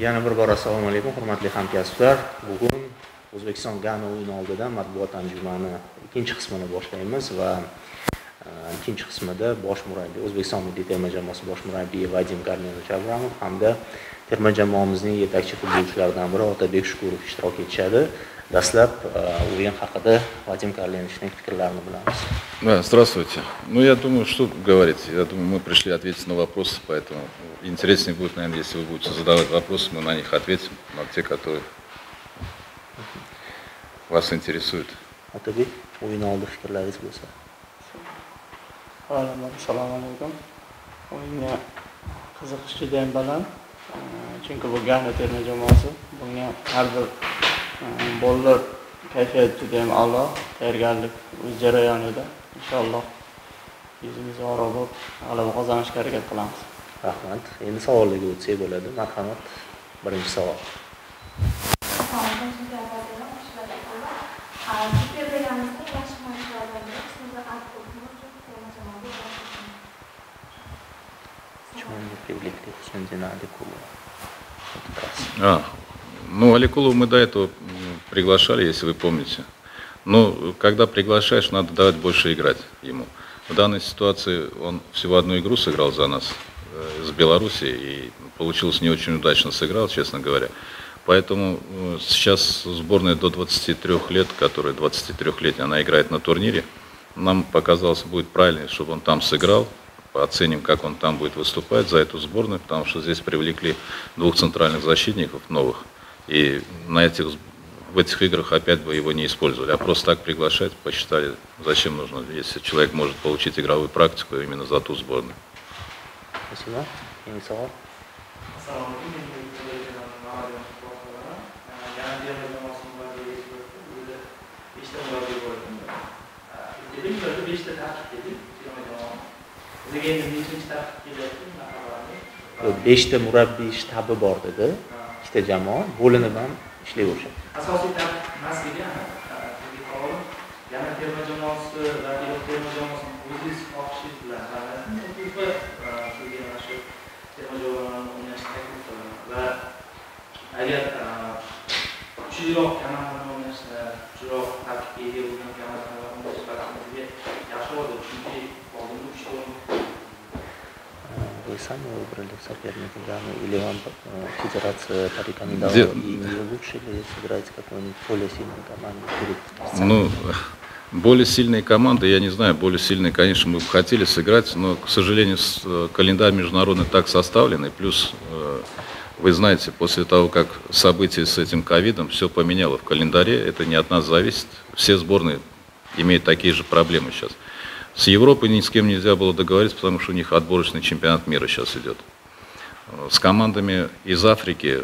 Yana bir bor assalomu alaykum hurmatli hamkasblar. Bugun O'zbekiston Gana o'yini oldidan matbuot anjumani ikkinchi qismini boshlaymiz va ikkinchi qismida bosh murabbiy O'zbekiston milliy terma jamoasi bosh murabbiyi Vadim Abramov hamda terma jamoamizning yetakchi futbolchilaridan biri Otabek Shukurov ishtirok etishadi. Dastlab o'yin haqida Vadim Karlenovichning fikrlarini bilamiz. Здравствуйте. Я думаю, что говорить. Я думаю, мы пришли ответить на вопросы, поэтому интереснее будет, наверное, если вы будете задавать вопросы, мы на них ответим, на те, которые вас интересуют. Otabek, o'yin oldi fikrlaringiz bo'lsa. Assalomu alaykum. O'yinga qiziqish juda ham baland. Chunki bu Gana terma jamoasi, bunga har bir bolalar kayfiyati juda ham a'lo, tayyorgarlik o'z jarayonida. Inshaalloh yuzimizni yorug' bo'lib g'alaba qozonishga harakat qilamiz. Rahmat. Endi savollarga o'tsak bo'ladi. Marhamat, birinchi savol. Аликулова мы до этого приглашали, если вы помните. Но когда приглашаешь, надо давать больше играть ему. В данной ситуации он всего одну игру сыграл за нас с Белоруссией и получилось не очень удачно сыграл, честно говоря. Поэтому сейчас сборная до 23 лет, которая 23-летняя, она играет на турнире. Нам показалось, будет правильно, чтобы он там сыграл. Оценим, как он там будет выступать за эту сборную, потому что здесь привлекли двух центральных защитников новых. И в этих играх опять бы его не использовали. А просто так приглашать, посчитали, зачем нужно, если человек может получить игровую практику именно за ту сборную. Спасибо. Инициал. Беште мурабби штаби бор деди. Ikkita jamoa bo'linib ham ishlayverishadi. Asosiy tarkib masalalari yana terma jamoasi va terma jamoasining o'zining xohishi bilan terma jamoani o'ynashni taklif qilaman va agar kuchliroq komandani o'ynashni, kuchliroq tarkibga ega bo'lgan komandani o'ynashni yaxshi bo'ladi, chunki oldingi kuchli сами выбрали соперника Ганы, или вам федерация порекомендовала, лучше ли сыграть какую-нибудь более сильную команду? Более сильные команды, я не знаю, более сильные, конечно, мы бы хотели сыграть, но, к сожалению, календарь международный так составлен, и плюс, вы знаете, после того, как события с этим ковидом, все поменяло в календаре, это не от нас зависит, все сборные имеют такие же проблемы сейчас. С Европой ни с кем нельзя было договориться, потому что у них отборочный чемпионат мира сейчас идет. С командами из Африки,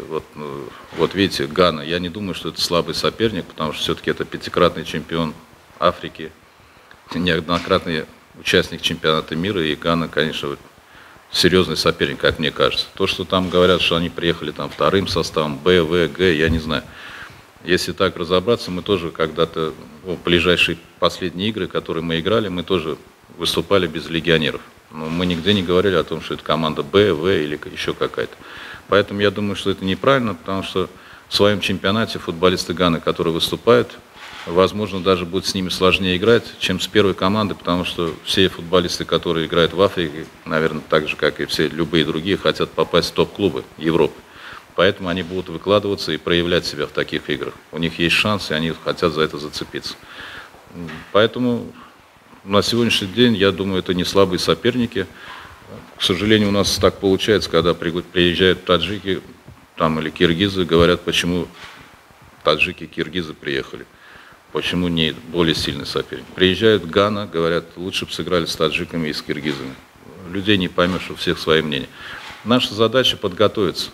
вот видите, Гана, я не думаю, что это слабый соперник, потому что все-таки это пятикратный чемпион Африки, неоднократный участник чемпионата мира, и Гана, конечно, серьезный соперник, как мне кажется. То, что там говорят, что они приехали там вторым составом, Б, В, Г, я не знаю. Если так разобраться, мы тоже когда-то, в ближайшие последние игры, которые мы играли, мы тоже выступали без легионеров. Но мы нигде не говорили о том, что это команда Б, В или еще какая-то. Поэтому я думаю, что это неправильно, потому что в своем чемпионате футболисты Ганы, которые выступают, возможно, даже будет с ними сложнее играть, чем с первой командой, потому что все футболисты, которые играют в Африке, наверное, так же, как и все любые другие, хотят попасть в топ-клубы Европы. Поэтому они будут выкладываться и проявлять себя в таких играх. У них есть шанс, и они хотят за это зацепиться. Поэтому на сегодняшний день, я думаю, это не слабые соперники. К сожалению, у нас так получается, когда приезжают таджики там, или киргизы, говорят, почему таджики и киргизы приехали, почему не более сильный соперник. Приезжают Гана, говорят, лучше бы сыграли с таджиками и с киргизами. Людей не поймешь, у всех свои мнения. Наша задача подготовиться.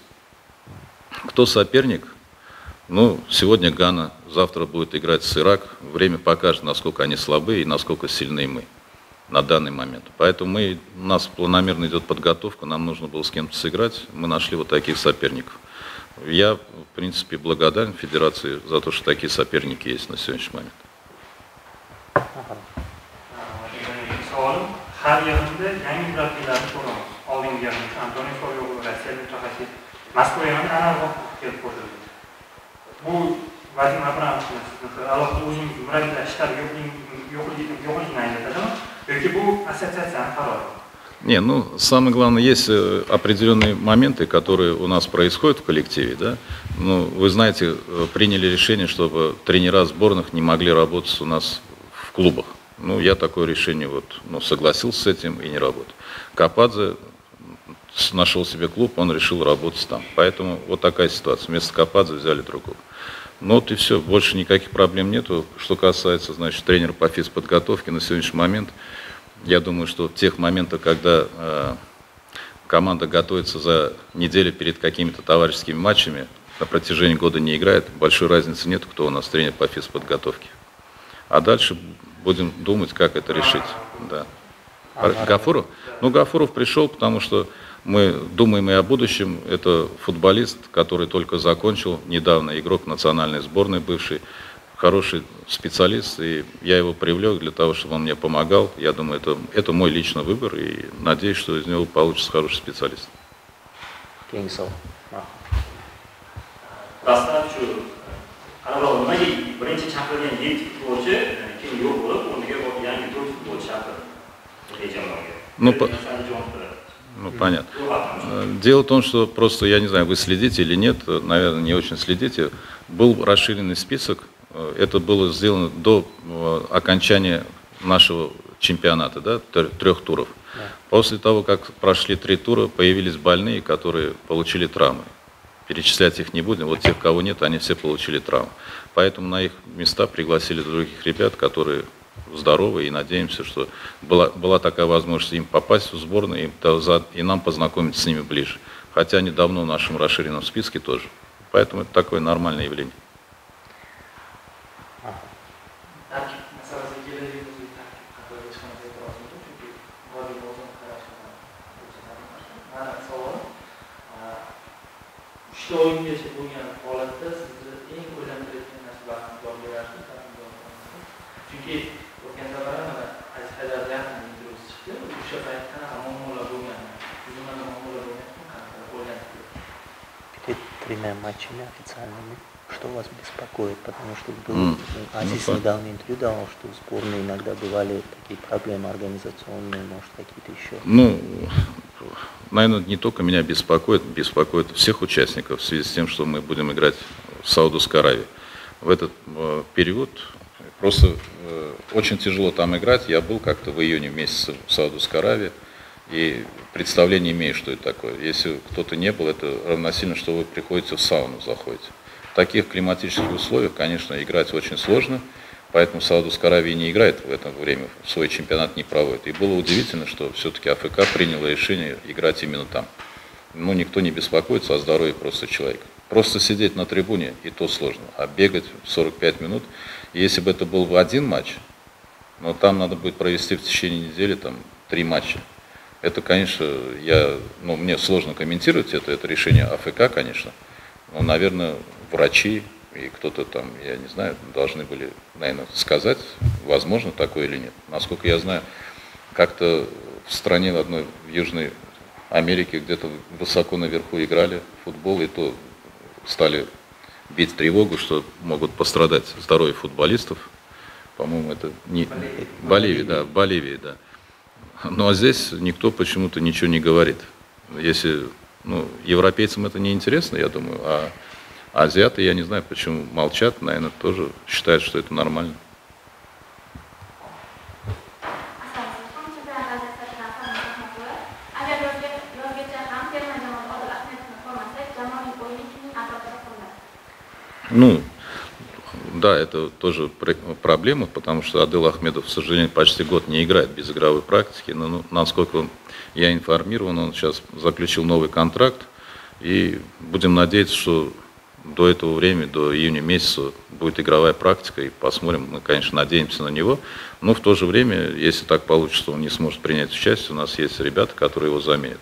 Кто соперник? Сегодня Гана, завтра будет играть с Ирак. Время покажет, насколько они слабы и насколько сильны мы на данный момент. Поэтому у нас планомерно идет подготовка, нам нужно было с кем-то сыграть. Мы нашли вот таких соперников. Я, в принципе, благодарен Федерации за то, что такие соперники есть на сегодняшний момент. Moskvaga aloqaga kelib qo'shildi. Bu Vadim Abramov aloqada o'zining murabbiylar shtabi yo'qligini anglatadimi yoki bu assotsiatsiyani qarori? Не, ну, самое главное, есть определенные моменты, которые у нас происходят в коллективе, да. Ну, вы знаете, приняли решение, чтобы тренера сборных не могли работать у нас в клубах. Ну, я такое решение вот, ну, согласился с этим и не работал. Кападзе нашел себе клуб, он решил работать там. Поэтому вот такая ситуация. Вместо Кападзе взяли другого. Ну вот и все, больше никаких проблем нету. Что касается, значит, тренера по физподготовке на сегодняшний момент, я думаю, что в тех моментах, когда команда готовится за неделю перед какими-то товарищескими матчами, на протяжении года не играет, большой разницы нет, кто у нас тренер по физподготовке. А дальше будем думать, как это решить. Да. Гафуров? Ну, Гафуров пришел, потому что мы думаем и о будущем. Это футболист, который только закончил недавно, игрок национальной сборной бывший. Хороший специалист, и я его привлек для того, чтобы он мне помогал. Я думаю, это мой личный выбор, и надеюсь, что из него получится хороший специалист. Ну, понятно. Дело в том, что просто, я не знаю, вы следите или нет, наверное, не очень следите. Был расширенный список. Это было сделано до окончания нашего чемпионата, да, 3 туров. Да. После того, как прошли 3 тура, появились больные, которые получили травмы. Перечислять их не будем, вот тех, кого нет, они все получили травмы. Поэтому на их места пригласили других ребят, которые здоровы, и надеемся, что была такая возможность им попасть в сборную и нам познакомиться с ними ближе. Хотя они давно в нашем расширенном списке тоже. Поэтому это такое нормальное явление. Перед 3 матчами официальными, что вас беспокоит? Потому что был, Азис недавно интервью давал, что в сборной иногда бывали такие проблемы организационные, может, какие-то еще. Ну, наверное, не только меня беспокоит, беспокоит всех участников в связи с тем, что мы будем играть в Саудовской Аравии. В этот период просто очень тяжело там играть. Я был как-то в июне месяце в Саудовской Аравии и представление имею, что это такое. Если кто-то не был, это равносильно, что вы приходите в сауну, заходите. В таких климатических условиях, конечно, играть очень сложно, поэтому Саудовская Аравия не играет в это время, свой чемпионат не проводит. И было удивительно, что все-таки АФК приняло решение играть именно там. Ну, никто не беспокоится о здоровье просто человека. Просто сидеть на трибуне, и то сложно, а бегать 45 минут. И если бы это был бы 1 матч, но там надо будет провести в течение недели там 3 матча. Это, конечно, мне сложно комментировать это решение АФК, конечно. Но, наверное, врачи и кто-то там, я не знаю, должны были, наверное, сказать, возможно такое или нет. Насколько я знаю, как-то в стране одной, в Южной Америке, где-то высоко наверху играли в футбол, и то стали бить тревогу, что могут пострадать здоровье футболистов. По-моему, это не... Боливия. Ну, а здесь никто почему-то ничего не говорит. Если, ну, европейцам это не интересно, я думаю, а азиаты, я не знаю, почему молчат, наверное, тоже считают, что это нормально. Ну, да, это тоже проблема, потому что Адель Ахмедов, к сожалению, почти год не играет без игровой практики. Но, насколько я информирован, он сейчас заключил новый контракт. И будем надеяться, что до этого времени, до июня месяца, будет игровая практика. И посмотрим, мы, конечно, надеемся на него. Но в то же время, если так получится, он не сможет принять участие, у нас есть ребята, которые его заменят.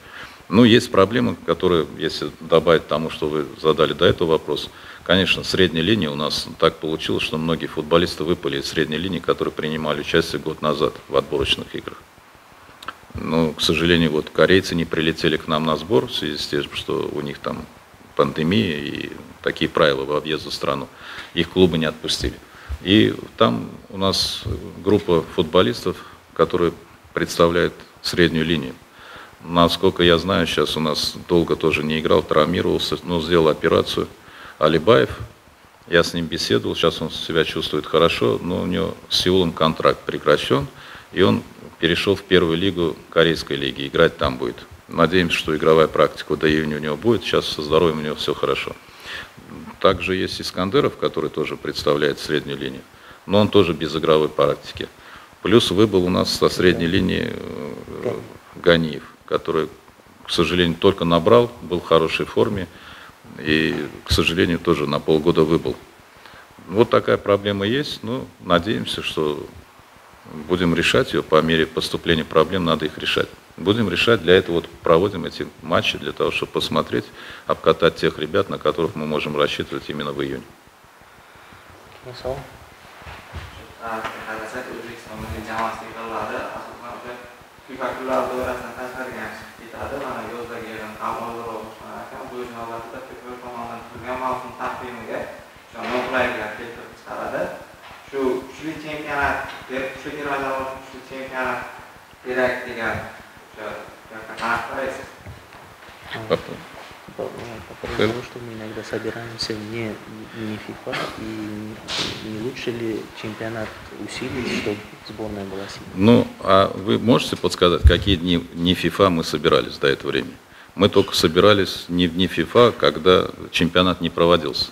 Ну, есть проблемы, которые, если добавить тому, что вы задали до этого вопрос, конечно, средняя линия у нас так получилось, что многие футболисты выпали из средней линии, которые принимали участие год назад в отборочных играх. Но, к сожалению, вот корейцы не прилетели к нам на сбор в связи с тем, что у них там пандемия и такие правила во въезде в страну. Их клубы не отпустили. И там у нас группа футболистов, которые представляют среднюю линию. Насколько я знаю, сейчас у нас долго тоже не играл, травмировался, но сделал операцию. Алибаев, я с ним беседовал, сейчас он себя чувствует хорошо, но у него с Сеулом контракт прекращен, и он перешел в первую лигу корейской лиги, играть там будет. Надеемся, что игровая практика до июня у него будет, сейчас со здоровьем у него все хорошо. Также есть Искандеров, который тоже представляет среднюю линию, но он тоже без игровой практики. Плюс выбыл у нас со средней линии Ганиев, который, к сожалению, только набрал, был в хорошей форме и, к сожалению, тоже на полгода выбыл. Вот такая проблема есть, но надеемся, что будем решать ее по мере поступления проблем, надо их решать. Будем решать, для этого вот проводим эти матчи, для того, чтобы посмотреть, обкатать тех ребят, на которых мы можем рассчитывать именно в июне. Потому что мы иногда собираемся не FIFA, и не лучше ли чемпионат усилить, чтобы сборная была сильнее? Ну, а вы можете подсказать, какие дни не FIFA мы собирались до этого времени? Мы только собирались не в дни FIFA, когда чемпионат не проводился.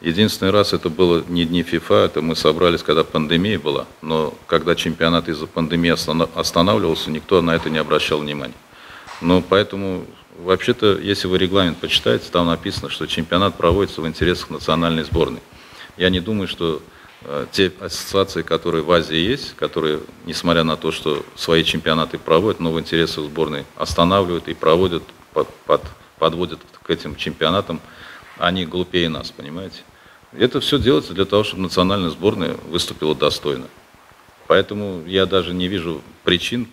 Единственный раз это было не дни FIFA, это мы собрались, когда пандемия была, но когда чемпионат из-за пандемии останавливался, никто на это не обращал внимания. Ну, поэтому, вообще-то, если вы регламент почитаете, там написано, что чемпионат проводится в интересах национальной сборной. Я не думаю, что те ассоциации, которые в Азии есть, которые, несмотря на то, что свои чемпионаты проводят, но в интересах сборной останавливают и проводят, подводят к этим чемпионатам, они глупее нас, понимаете? Это все делается для того, чтобы национальная сборная выступила достойно. Поэтому я даже не вижу причин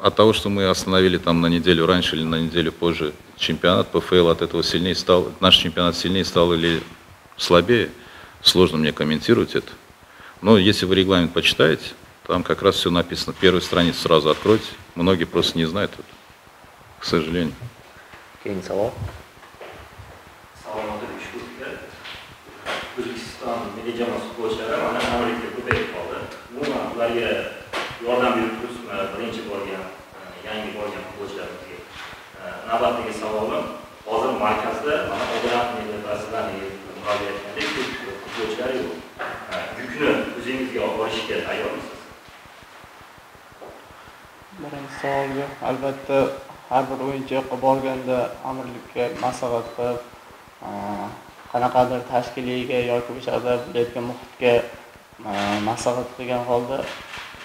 от того, что мы остановили там на неделю раньше или на неделю позже чемпионат, ПФЛ от этого сильнее стал, наш чемпионат сильнее стал или слабее, сложно мне комментировать это. Но если вы регламент почитаете, там как раз все написано, первую страницу сразу откройте, многие просто не знают это, к сожалению. Birinchi savolga albatta har bir o'yinchi borganda amirlikka maslahat qilib qanaqadir tashkiliga yoki o'sha bo'layotgan muhitga maslahat qilgan holda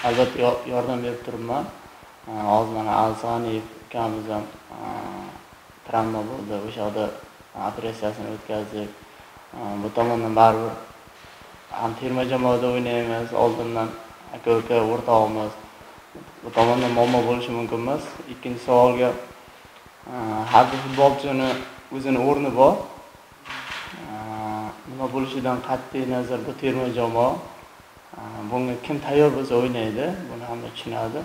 albatta yordam berib turibman. Hozir mana Azaniyev ukamiz ham travma bo'ldi, o'sha operatsiyasini o'tkazdik. Bu tomondan baribir ham terma jamoada o'ynaymiz, oldindan aka-uka o'rtog'imiz. Bu tomondan muammo bo'lishi mumkin emas. Ikkinchi savolga har bir futbolchini o'zini o'rni bor. Nima bo'lishidan qat'iy nazar bu terma jamoa bunga kim tayyor bo'lsa o'ynaydi, buni hamma tushunadi.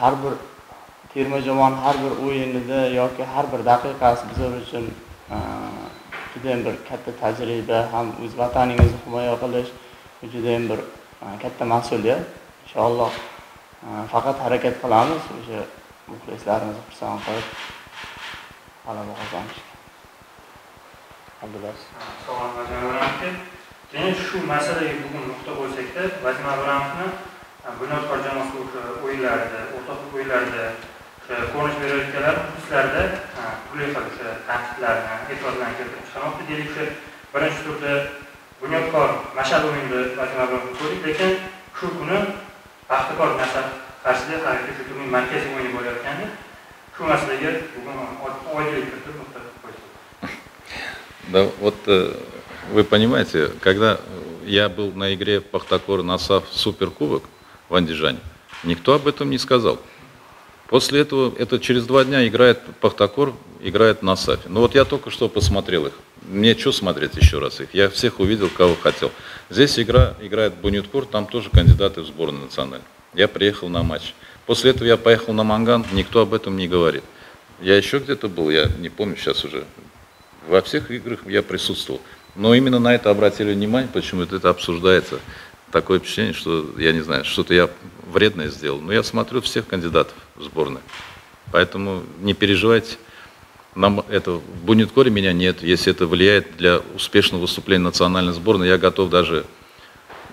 Har bir terma jamoaning har bir o'yinida yoki har bir daqiqasi bizlar uchun juda ham bir katta tajriba, ham o'z vataningizni himoya qilish juda ham bir katta mas'uliyat. Inshaalloh faqat harakat qilamiz, o'sha muxlislarimizni xursand qilib g'alaba qozonishga. Albatta. Salom Vadим Abramov. Keyin shu masalaga bugun nuqta qo'ysakda, Vadim Abramovni Bунеткор jamoasi o'yinlarida, o'rtoq o'yinlarida ko'rinish berayotganlar muxlislarda turli xil ta'kidlarni e'tibordan keltirib chiqamoqda. Demak, birinchi turda Bунеткор mashal o'yinida Vадим Абрамовni ko'rdik, lekin shu kuni Пахтакор Насаф qarshida haqiqiy turning markaziy o'yini bo'layotgandi. Shu masalaga bugun oydinlik kiritib nuqta qo'ydik. Да, вот вы понимаете, когда я был на игре Пахтакор Насаф суперкубок в Андижане, никто об этом не сказал. После этого, это через 2 дня играет Пахтакор, играет Насаф. Ну вот я только что посмотрел их. Мне что смотреть еще раз их? Я всех увидел, кого хотел. Здесь играет Бунеткор, там тоже кандидаты в сборную национальную. Я приехал на матч. После этого я поехал на Манган, никто об этом не говорит. Я еще где-то был, я не помню сейчас уже. Во всех играх я присутствовал. Но именно на это обратили внимание, почему-то это обсуждается. Такое впечатление, что, я не знаю, что-то я вредное сделал. Но я смотрю всех кандидатов в сборную. Поэтому не переживайте. Нам это, в Бунеткоре меня нет. Если это влияет для успешного выступления национальной сборной, я готов даже...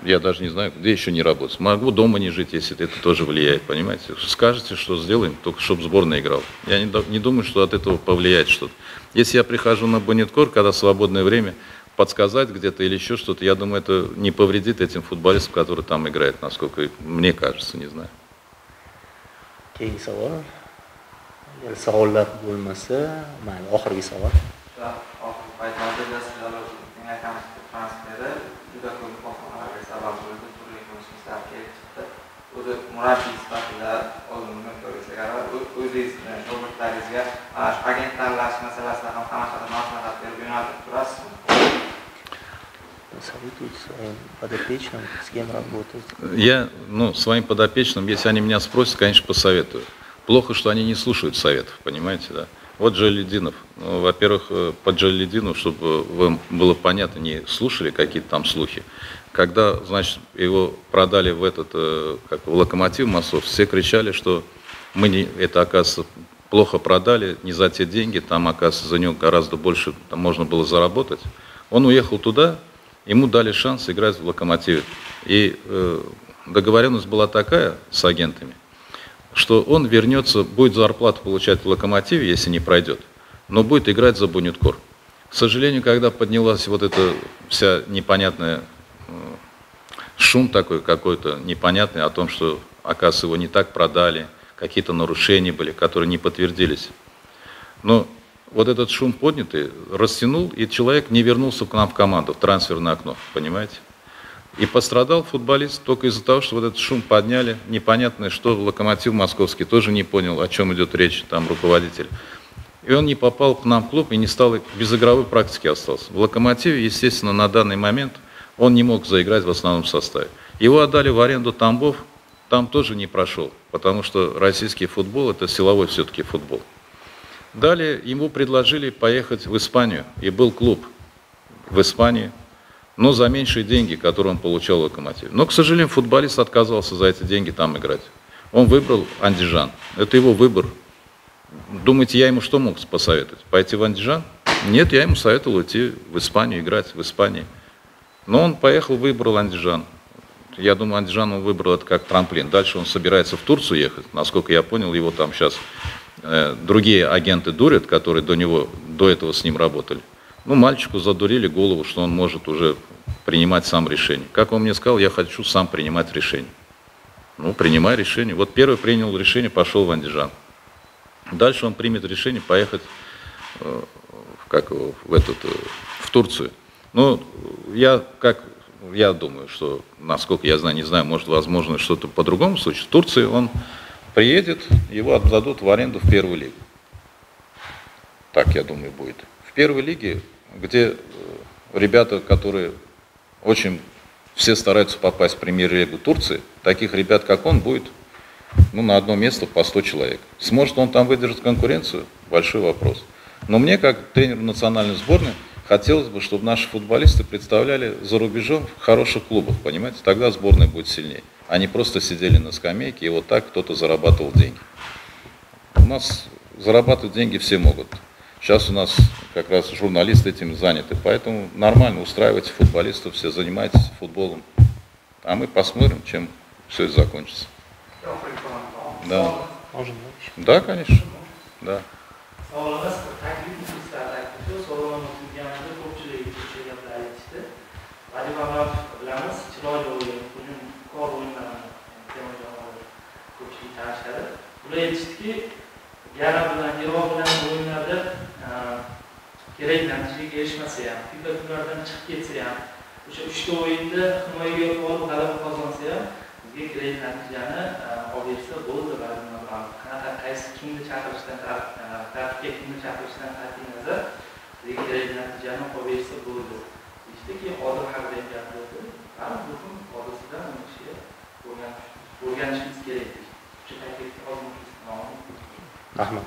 Я даже не знаю, где еще не работать. Могу дома не жить, если это тоже влияет, понимаете? Скажете, что сделаем, только чтобы сборная играла. Я не думаю, что от этого повлияет что-то. Если я прихожу на Бунеткор, когда свободное время, подсказать где-то или еще что-то, я думаю, это не повредит этим футболистам, которые там играют, насколько мне кажется, не знаю. Подопечным, с кем работать? Я, своим подопечным, если они меня спросят, конечно, посоветую. Плохо, что они не слушают советов, понимаете, да. Вот Джалолиддинов. Во-первых, по Джалолиддинову, чтобы вам было понятно, не слушали какие-то там слухи. Когда, значит, его продали в в Локомотив Мосов, все кричали, что мы это, оказывается, плохо продали, не за те деньги, там, оказывается, за него гораздо больше там можно было заработать. Он уехал туда, ему дали шанс играть в Локомотиве. И договоренность была такая с агентами, что он вернется, будет зарплату получать в Локомотиве, если не пройдет, но будет играть за Бунеткор. К сожалению, когда поднялась вот эта вся непонятная, шум такой какой-то непонятный о том, что, оказывается, его не так продали, какие-то нарушения были, которые не подтвердились. Но вот этот шум поднятый растянул, и человек не вернулся к нам в команду, в трансферное окно, понимаете? И пострадал футболист только из-за того, что вот этот шум подняли, непонятное, что Локомотив московский тоже не понял, о чем идет речь, там руководитель. И он не попал к нам в клуб и не стал, без игровой практики остался. В Локомотиве, естественно, на данный момент он не мог заиграть в основном составе. Его отдали в аренду Тамбов, там тоже не прошел, потому что российский футбол – это силовой все-таки футбол. Далее ему предложили поехать в Испанию, и был клуб в Испании, но за меньшие деньги, которые он получал в Локомотиве. Но, к сожалению, футболист отказался за эти деньги там играть. Он выбрал Андижан. Это его выбор. Думаете, я ему что мог посоветовать? Пойти в Андижан? Нет, я ему советовал идти в Испанию, играть в Испании. Но он поехал, выбрал Андижан. Я думаю, Андижан он выбрал это как трамплин. Дальше он собирается в Турцию ехать. Насколько я понял, его там сейчас другие агенты дурят, которые до этого с ним работали. Ну, мальчику задурили голову, что он может уже принимать сам решение. Как он мне сказал, я хочу сам принимать решение. Ну, принимай решение. Вот первый принял решение, пошел в Андижан. Дальше он примет решение поехать в Турцию. Ну, я думаю, что, насколько я знаю, не знаю, может, возможно, что-то по-другому случае. В Турции он приедет, его отдадут в аренду в первую лигу. Так, я думаю, будет. В первой лиге, где ребята, которые очень все стараются попасть в премьер-лигу Турции, таких ребят, как он, будет на одно место по 100 человек. Сможет он там выдержать конкуренцию? Большой вопрос. Но мне, как тренеру национальной сборной, хотелось бы, чтобы наши футболисты представляли за рубежом в хороших клубах, понимаете? Тогда сборная будет сильнее. Они просто сидели на скамейке, и вот так кто-то зарабатывал деньги. У нас зарабатывать деньги все могут. Сейчас у нас как раз журналисты этим заняты, поэтому нормально устраивайте футболистов, все занимайтесь футболом. А мы посмотрим, чем все это закончится. Да. Да, конечно. Да. Вадим Абрамов bilan chiroyli o'yin, hujumkor o'yinlarni terma jamoalar ko'pchilik tanishadi. Ular aytishdiki, Gana bilan Iroq bilan o'yinlarda kerak natijaga erishmasa ham, futbolchilardan chiqib ketsa ham, o'sha 3 ta o'yinda himoyaga olib g'alaba qozonsa ham, bizga kerak natijani olib kelsa bo'ladi. Qanaqa kimni chaqirishdan tartibga kimni chaqirishdan qat'iy nazar rejalashtirilgan natijani qo'yishsa bo'ldi. Ishdiki hozir haqida gapirdim. Har bir kun hodisidan uni kishi o'rganishimiz kerak. Shu taklifni hozir rahmat.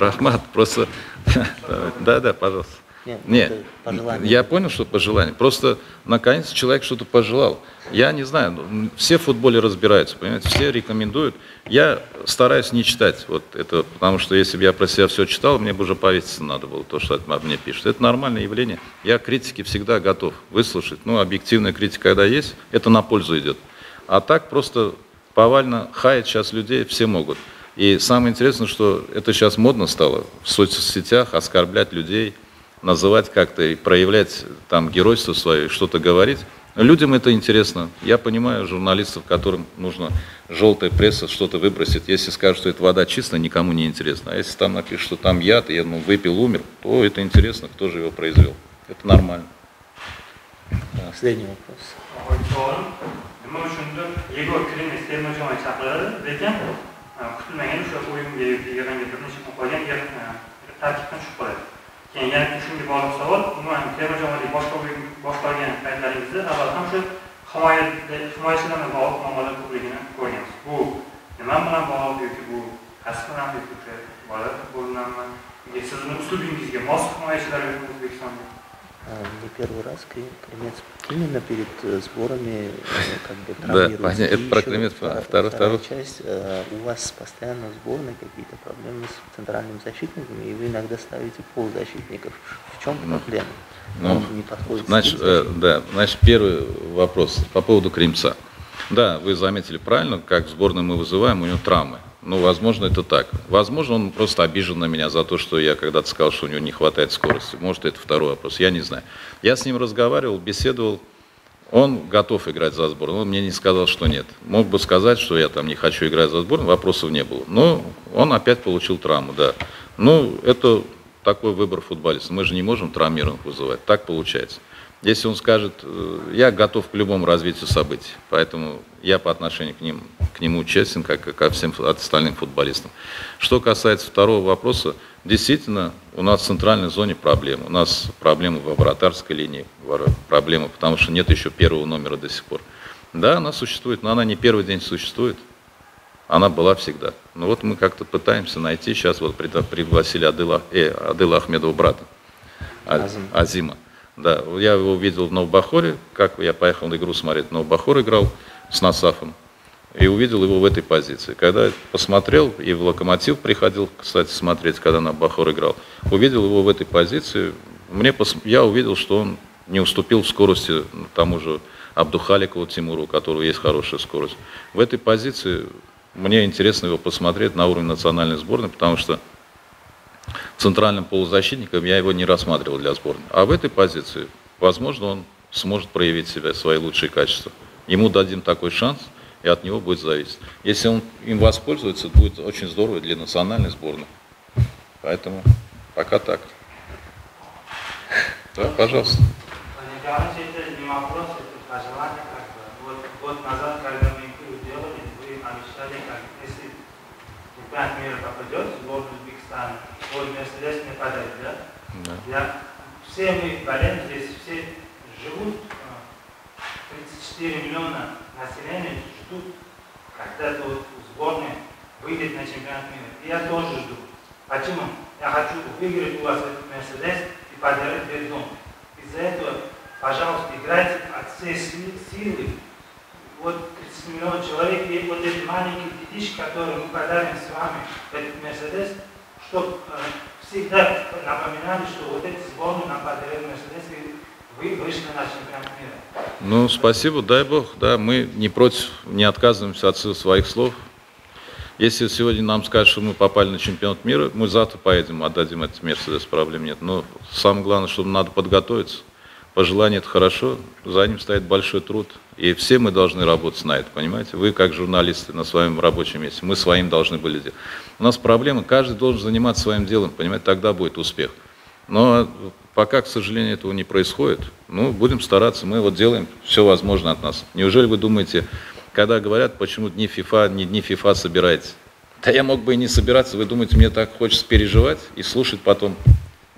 Рахмат, просто... Да, пожалуйста. Нет, я понял, что пожелание. Просто, наконец, человек что-то пожелал. Я не знаю, все в футболе разбираются, понимаете, все рекомендуют. Я стараюсь не читать вот это, потому что если бы я про себя все читал, мне бы уже повеситься надо было, то, что от меня пишут. Это нормальное явление. Я к критике всегда готов выслушать. Ну, объективная критика, когда есть, это на пользу идет. А так просто повально хаять сейчас людей все могут. И самое интересное, что это сейчас модно стало в соцсетях оскорблять людей, называть как-то и проявлять там геройство свое, что-то говорить. Людям это интересно. Я понимаю журналистов, которым нужно желтая пресса что-то выбросить. Если скажут, что это вода чистая, никому не интересно. А если там напишут, что там яд, и я выпил, умер, то это интересно, кто же его произвел. Это нормально. Да. Последний вопрос. Kutilmagan o'sha o'yinga yig'ilgan bir necha kun qolgan yer tarkibdan tushib qoladi. Keyin yana shunga bog'liq savol, umuman terma jamoadagi boshqa o'yin boshqargan paytlaringizda avvaldan shu himoyachilar bilan bog'liq muammolar ko'pligini ko'rganmiz. Bu nima bilan bog'liq yoki bu kasb bilan yoki bola bo'linami? Sizni uslubingizga mos himoyachilar yoki O'zbekistonda? Не первый раз Кремец именно перед сборами как бы травмируется. Да, это про Кремец. Вторая часть. У вас постоянно в сборной какие-то проблемы с центральным защитником, и вы иногда ставите полузащитников. В чем проблема? Ну, не подходит. Значит, да, значит, первый вопрос по поводу Кремца. Да, вы заметили правильно, как в сборной мы вызываем у него травмы. Ну, возможно, это так. Возможно, он просто обижен на меня за то, что я когда-то сказал, что у него не хватает скорости. Может, это второй вопрос, я не знаю. Я с ним разговаривал, беседовал. Он готов играть за сборную. Он мне не сказал, что нет. Мог бы сказать, что я там не хочу играть за сборную, вопросов не было. Но он опять получил травму, да. Ну, это такой выбор футболиста. Мы же не можем травмированных вызывать. Так получается. Если он скажет, я готов к любому развитию событий, поэтому я по отношению к нему честен, как и ко всем остальным футболистам. Что касается второго вопроса, действительно, у нас в центральной зоне проблемы. У нас проблемы во вратарской линии, проблемы, потому что нет еще первого номера до сих пор. Да, она существует, но она не первый день существует, она была всегда. Но вот мы как-то пытаемся найти, сейчас вот пригласили Адель Ахмедова брата, Азима. Да, я его видел в Новбахоре, как я поехал на игру смотреть, Новбахор играл с Насафом, и увидел его в этой позиции. Когда посмотрел, и в Локомотив приходил, кстати, смотреть, когда Новбахор играл, увидел его в этой позиции, я увидел, что он не уступил в скорости тому же Абдухаликову Тимуру, у которого есть хорошая скорость. В этой позиции мне интересно его посмотреть на уровне национальной сборной, потому что центральным полузащитником я его не рассматривал для сборной. А в этой позиции, возможно, он сможет проявить себя, свои лучшие качества. Ему дадим такой шанс, и от него будет зависеть. Если он им воспользуется, будет очень здорово для национальной сборной. Поэтому пока так. Да, пожалуйста. Год назад, когда мы их делали, вы обещали, как если чемпионат мира попадет, сборную Узбекистана, вот Мерседес не падает, да? Да. Все мы болеем здесь, все живут, 34 миллиона населения ждут, когда-то вот сборная выйдет на чемпионат мира. И я тоже жду. Почему? Я хочу выиграть у вас этот Мерседес и подарить весь дом. Из-за этого, пожалуйста, играйте от всей силы. Вот 30 миллионов человек и вот эти маленькие детишки, которые мы подарим с вами этот Мерседес, чтобы всегда напоминали, что вот эти сборные нам подарили Мерседес, и вы вышли на чемпионат мира. Ну, спасибо, дай бог, да, мы не против, не отказываемся от своих слов. Если сегодня нам скажут, что мы попали на чемпионат мира, мы завтра поедем, отдадим этот Мерседес, проблем нет. Но самое главное, что надо подготовиться. Пожелание – это хорошо, за ним стоит большой труд. И все мы должны работать на это, понимаете? Вы, как журналисты, на своем рабочем месте, мы своим должны были делать. У нас проблема, каждый должен заниматься своим делом, понимаете, тогда будет успех. Но пока, к сожалению, этого не происходит, ну, будем стараться, мы вот делаем все возможное от нас. Неужели вы думаете, когда говорят, почему дни ФИФА, не дни ФИФА собираете? Да я мог бы и не собираться, вы думаете, мне так хочется переживать и слушать потом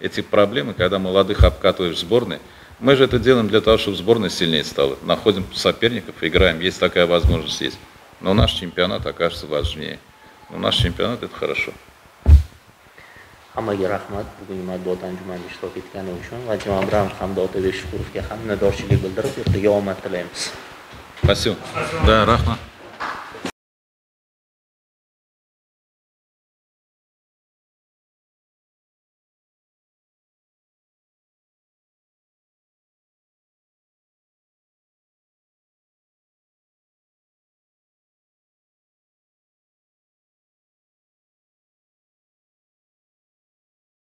эти проблемы, когда молодых обкатываешь в сборной. Мы же это делаем для того, чтобы сборная сильнее стала. Находим соперников, играем, есть такая возможность, есть. Но наш чемпионат окажется важнее. Но наш чемпионат – это хорошо. Hammaga rahmat bugungi matbuot anjumani ishtirok etgani uchun Vadim Abramov hamda Otabek Shukurovga ham minnatdorchilik bildirib, ertaga omad tilaymiz. Спасибо. Да, рахмат.